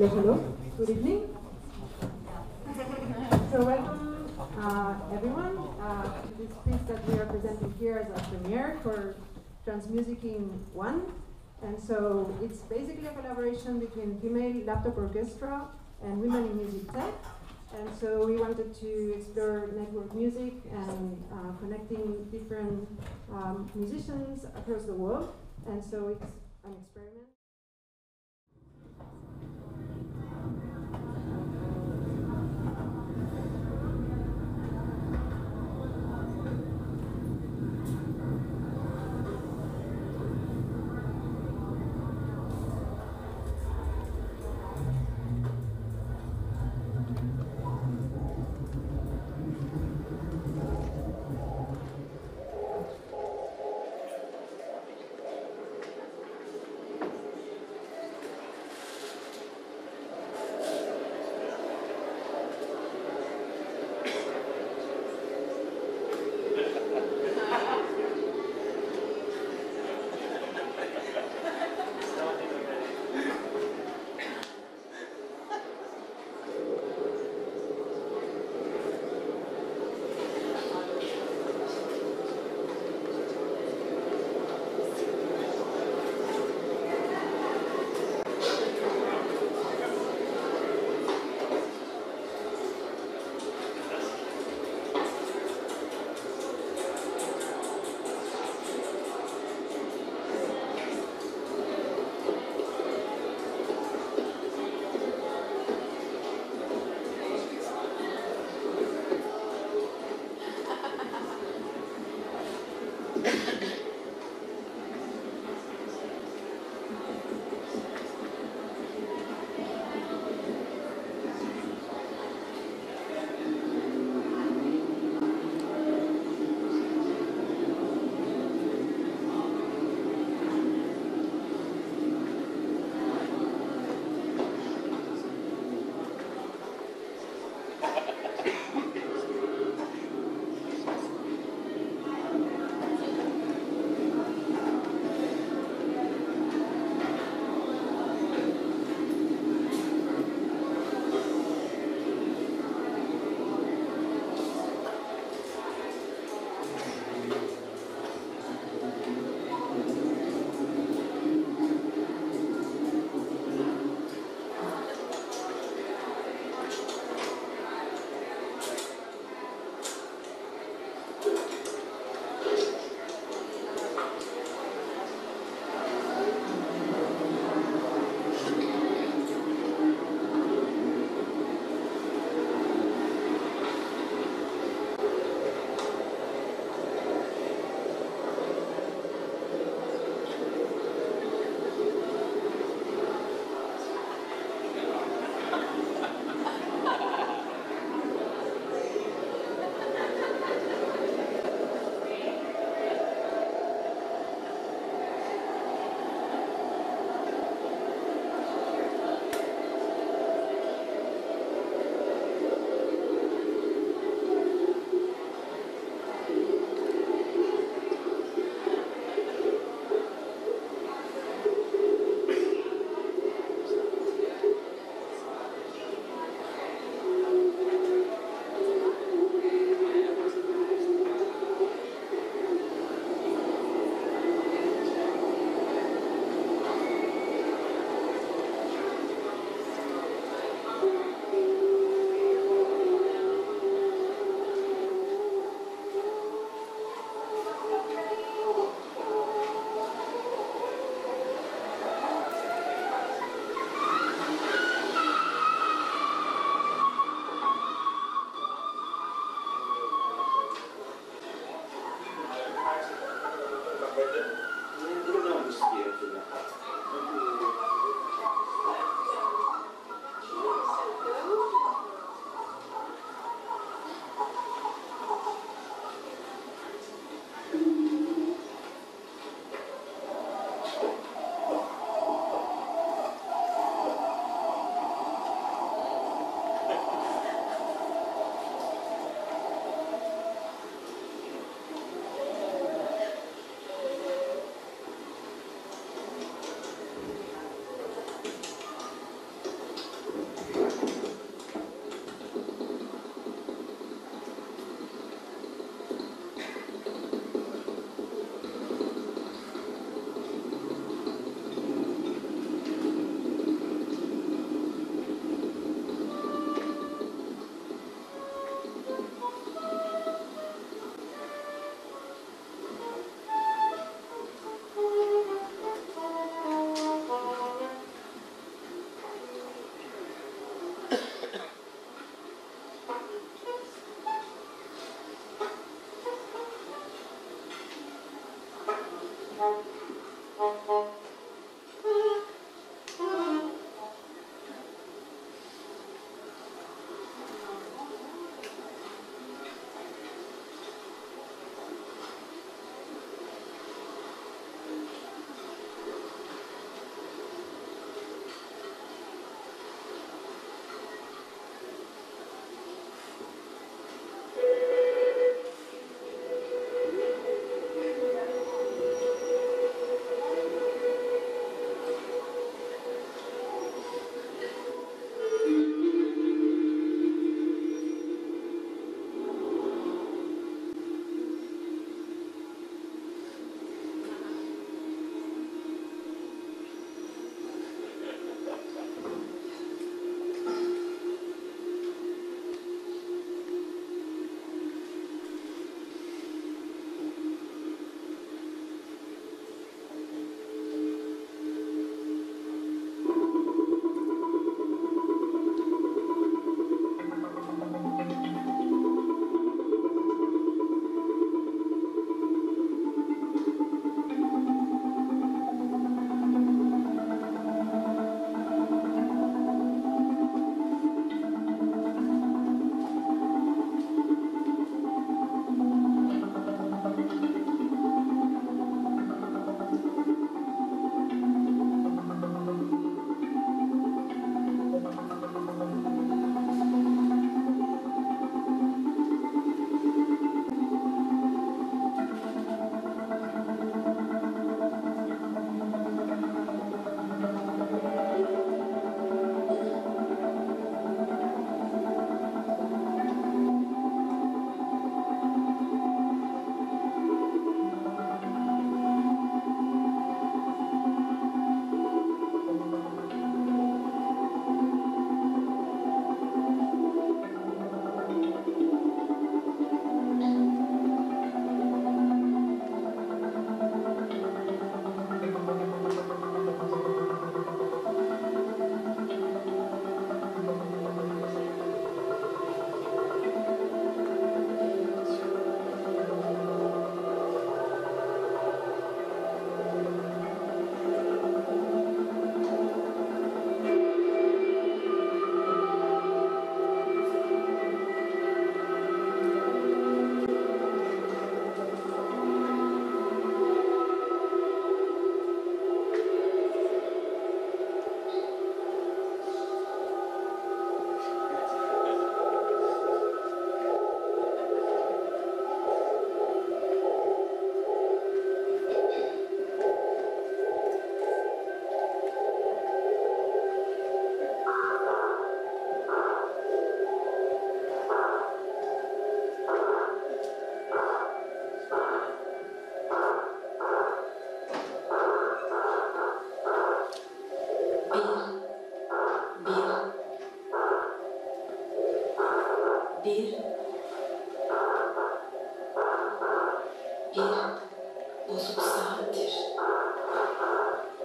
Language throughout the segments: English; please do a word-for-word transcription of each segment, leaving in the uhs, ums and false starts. Hello, hello. Good evening. So welcome, uh, everyone, uh, to this piece that we are presenting here as a premiere for Transmusicking One. And so it's basically a collaboration between Female Laptop Orchestra and Women in Music Tech. And so we wanted to explore network music and uh, connecting different um, musicians across the world. And so it's an experiment.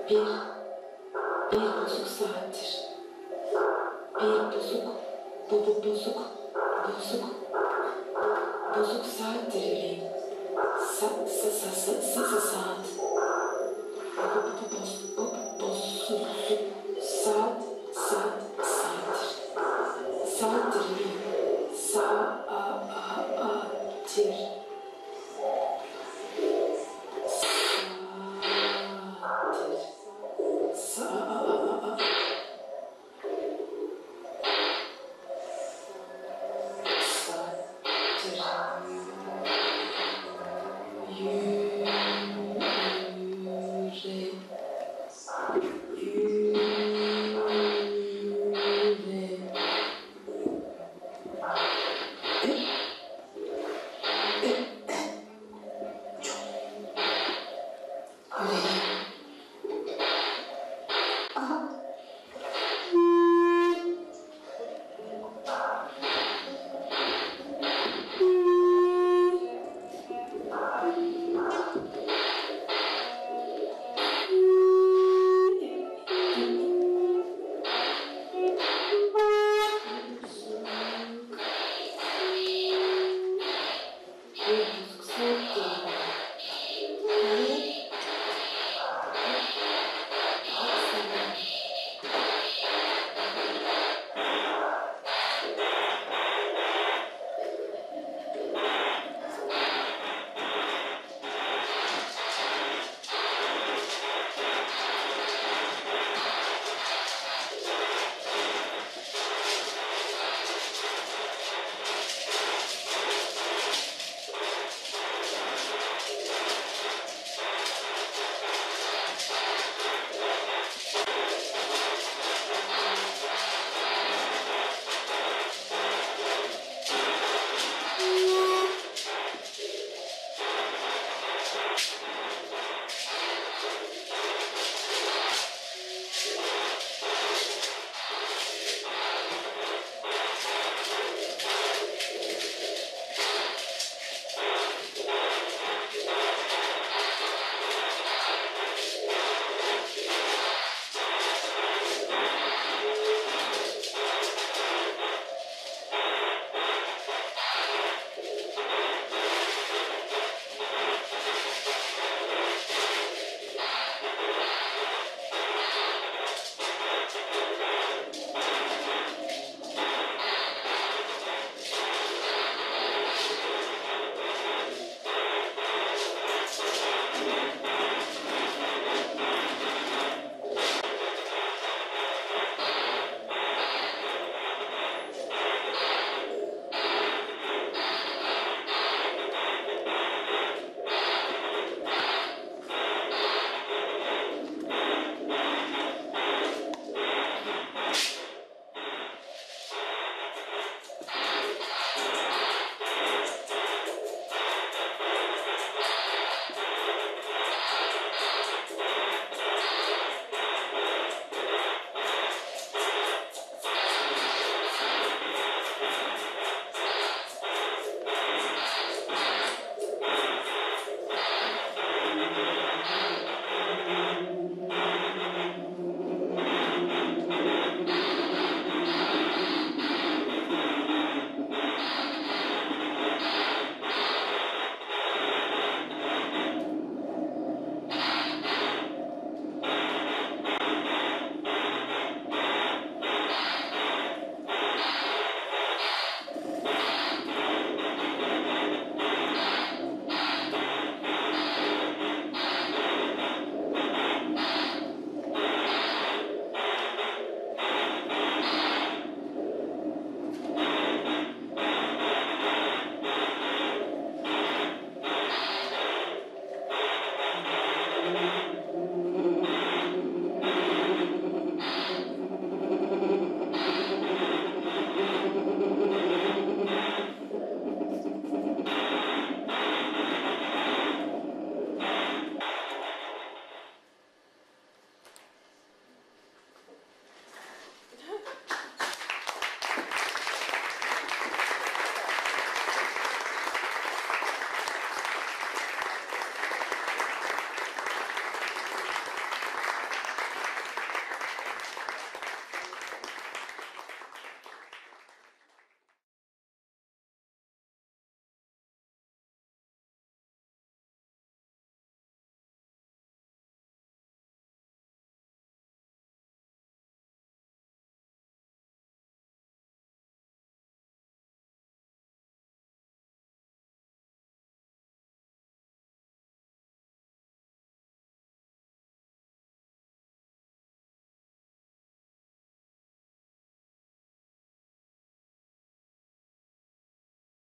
Bir, bir bozuk saattir. Bir bozuk, bu bu bozuk, bozuk, bozuk saattir yüreğim. Sa sa sa sa sa saat. Bu bu bu.